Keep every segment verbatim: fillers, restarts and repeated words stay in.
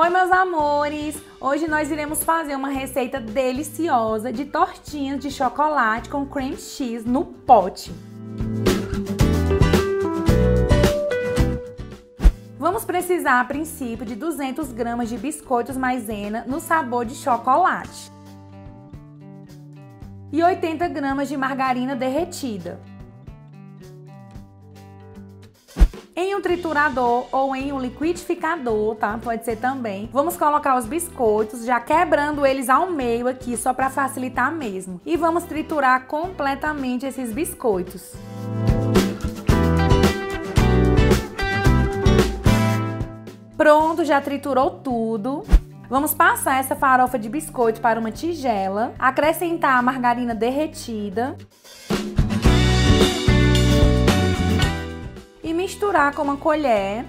Oi meus amores, hoje nós iremos fazer uma receita deliciosa de tortinhas de chocolate com cream cheese no pote. Vamos precisar a princípio de duzentas gramas de biscoitos maisena no sabor de chocolate e oitenta gramas de margarina derretida. Em um triturador ou em um liquidificador, tá? Pode ser também. Vamos colocar os biscoitos, já quebrando eles ao meio aqui, só para facilitar mesmo. E vamos triturar completamente esses biscoitos. Pronto, já triturou tudo. Vamos passar essa farofa de biscoito para uma tigela, acrescentar a margarina derretida e misturar com uma colher.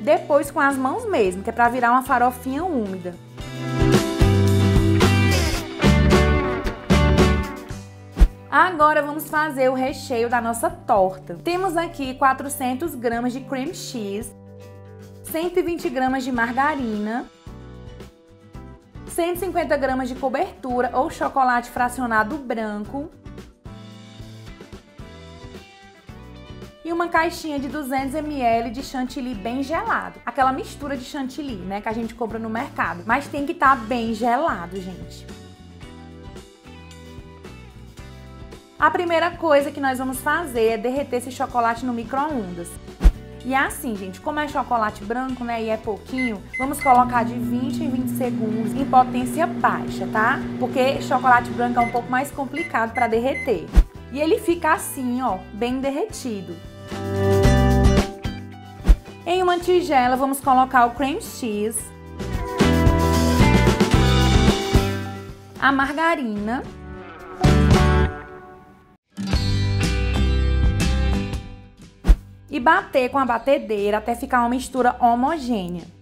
Depois com as mãos mesmo, que é para virar uma farofinha úmida. Agora vamos fazer o recheio da nossa torta. Temos aqui quatrocentas gramas de cream cheese, cento e vinte gramas de margarina, cento e cinquenta gramas de cobertura ou chocolate fracionado branco, e uma caixinha de duzentos mililitros de chantilly bem gelado. Aquela mistura de chantilly, né, que a gente compra no mercado. Mas tem que estar bem gelado, gente. A primeira coisa que nós vamos fazer é derreter esse chocolate no micro-ondas. E assim, gente, como é chocolate branco, né, e é pouquinho, vamos colocar de vinte em vinte segundos em potência baixa, tá? Porque chocolate branco é um pouco mais complicado para derreter. E ele fica assim, ó, bem derretido. Em uma tigela, vamos colocar o cream cheese, a margarina, e bater com a batedeira até ficar uma mistura homogênea.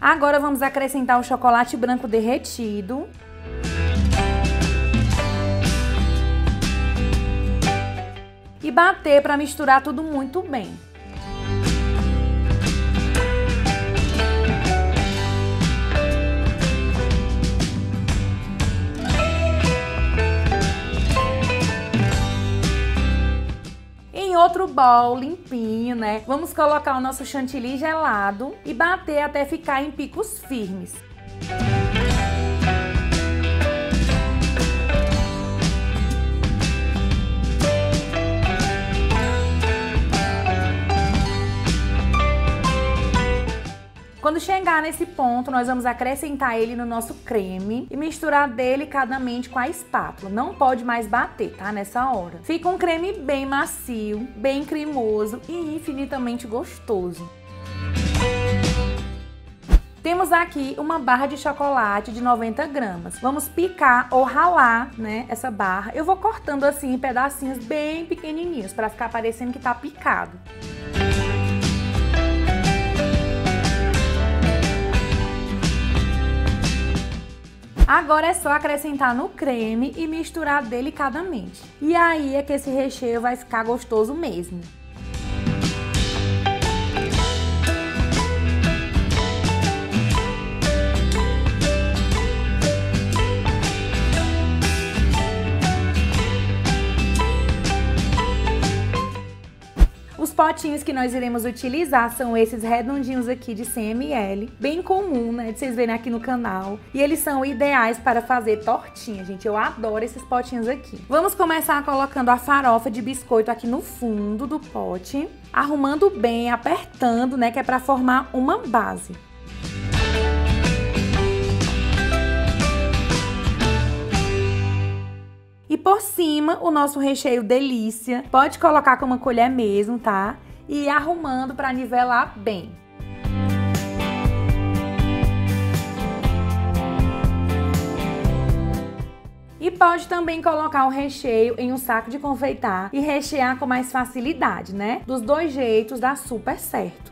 Agora vamos acrescentar o chocolate branco derretido e bater para misturar tudo muito bem. Outro bowl limpinho, né? Vamos colocar o nosso chantilly gelado e bater até ficar em picos firmes. Quando chegar nesse ponto, nós vamos acrescentar ele no nosso creme e misturar delicadamente com a espátula. Não pode mais bater, tá? Nessa hora. Fica um creme bem macio, bem cremoso e infinitamente gostoso. Temos aqui uma barra de chocolate de noventa gramas. Vamos picar ou ralar, né, essa barra. Eu vou cortando assim em pedacinhos bem pequenininhos para ficar parecendo que tá picado. Agora é só acrescentar no creme e misturar delicadamente. E aí é que esse recheio vai ficar gostoso mesmo. Os potinhos que nós iremos utilizar são esses redondinhos aqui de cem mililitros, bem comum, né, de vocês verem aqui no canal. E eles são ideais para fazer tortinha, gente. Eu adoro esses potinhos aqui. Vamos começar colocando a farofa de biscoito aqui no fundo do pote, arrumando bem, apertando, né, que é para formar uma base. E por cima, o nosso recheio delícia. Pode colocar com uma colher mesmo, tá? E ir arrumando para nivelar bem. E pode também colocar o recheio em um saco de confeitar e rechear com mais facilidade, né? Dos dois jeitos dá super certo.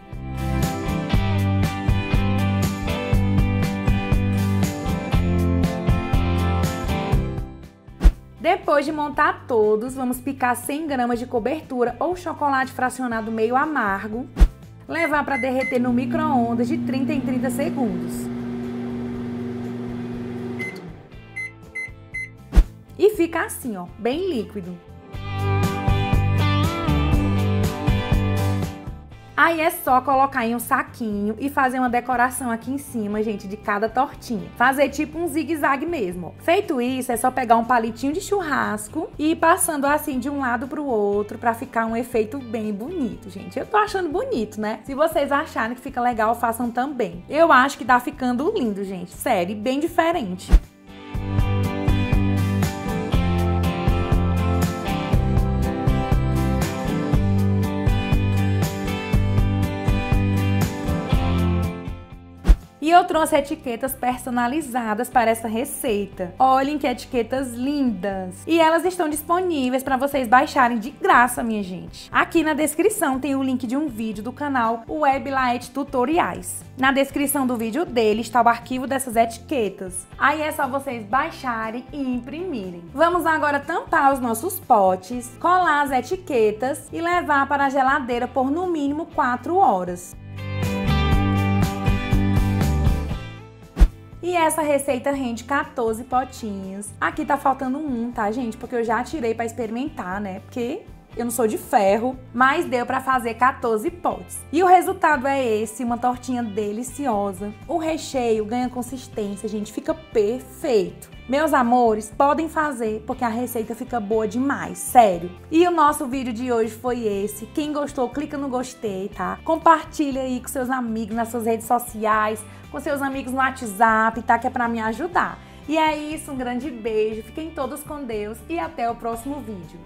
Depois de montar todos, vamos picar cem gramas de cobertura ou chocolate fracionado meio amargo. Levar para derreter no micro-ondas de trinta em trinta segundos. E fica assim, ó, bem líquido. Aí é só colocar em um saquinho e fazer uma decoração aqui em cima, gente, de cada tortinha. Fazer tipo um zigue-zague mesmo. Feito isso, é só pegar um palitinho de churrasco e ir passando assim de um lado pro outro pra ficar um efeito bem bonito, gente. Eu tô achando bonito, né? Se vocês acharem que fica legal, façam também. Eu acho que tá ficando lindo, gente. Sério, bem diferente. E eu trouxe etiquetas personalizadas para essa receita. Olhem que etiquetas lindas! E elas estão disponíveis para vocês baixarem de graça, minha gente. Aqui na descrição tem o link de um vídeo do canal WebLite Tutoriais. Na descrição do vídeo dele está o arquivo dessas etiquetas. Aí é só vocês baixarem e imprimirem. Vamos agora tampar os nossos potes, colar as etiquetas e levar para a geladeira por no mínimo quatro horas. E essa receita rende quatorze potinhos. Aqui tá faltando um, tá, gente? Porque eu já tirei pra experimentar, né? Porque eu não sou de ferro, mas deu pra fazer quatorze potes. E o resultado é esse, uma tortinha deliciosa. O recheio ganha consistência, gente, fica perfeito. Meus amores, podem fazer, porque a receita fica boa demais, sério. E o nosso vídeo de hoje foi esse. Quem gostou, clica no gostei, tá? Compartilha aí com seus amigos nas suas redes sociais, com seus amigos no WhatsApp, tá? Que é pra me ajudar. E é isso, um grande beijo, fiquem todos com Deus e até o próximo vídeo.